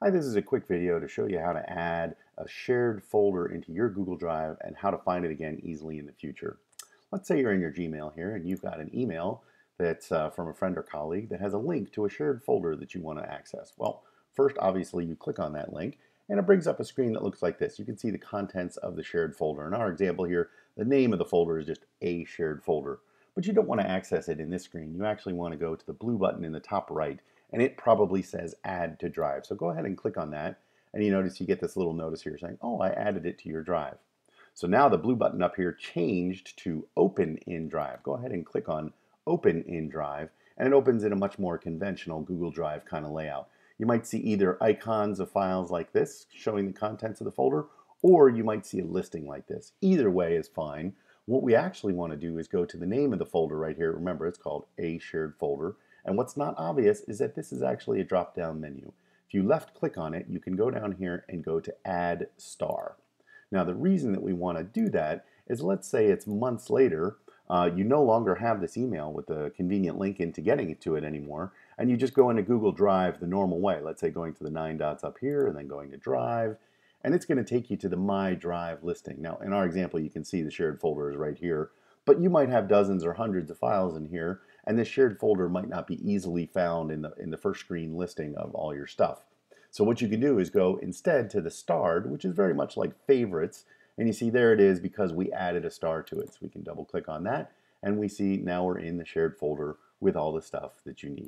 Hi, this is a quick video to show you how to add a shared folder into your Google Drive and how to find it again easily in the future. Let's say you're in your Gmail here and you've got an email that's from a friend or colleague that has a link to a shared folder that you want to access. Well, first, obviously, you click on that link and it brings up a screen that looks like this. You can see the contents of the shared folder. In our example here, the name of the folder is just a shared folder, but you don't want to access it in this screen. You actually want to go to the blue button in the top right, and it probably says add to drive. So go ahead and click on that, and you notice you get this little notice here saying, oh, I added it to your drive. So now the blue button up here changed to open in drive. Go ahead and click on open in drive, and it opens in a much more conventional Google Drive kind of layout. You might see either icons of files like this showing the contents of the folder, or you might see a listing like this. Either way is fine. What we actually want to do is go to the name of the folder right here. Remember, it's called a shared folder. And what's not obvious is that this is actually a drop-down menu. If you left-click on it, you can go down here and go to Add Star. Now, the reason that we want to do that is, let's say it's months later, you no longer have this email with the convenient link into getting to it anymore, and you just go into Google Drive the normal way. Let's say going to the 9 dots up here and then going to Drive, and it's going to take you to the My Drive listing. Now, in our example, you can see the shared folder is right here, but you might have dozens or hundreds of files in here, and this shared folder might not be easily found in the first screen listing of all your stuff. So what you can do is go instead to the starred, which is very much like favorites, and you see there it is because we added a star to it. So we can double click on that, and we see now we're in the shared folder with all the stuff that you need.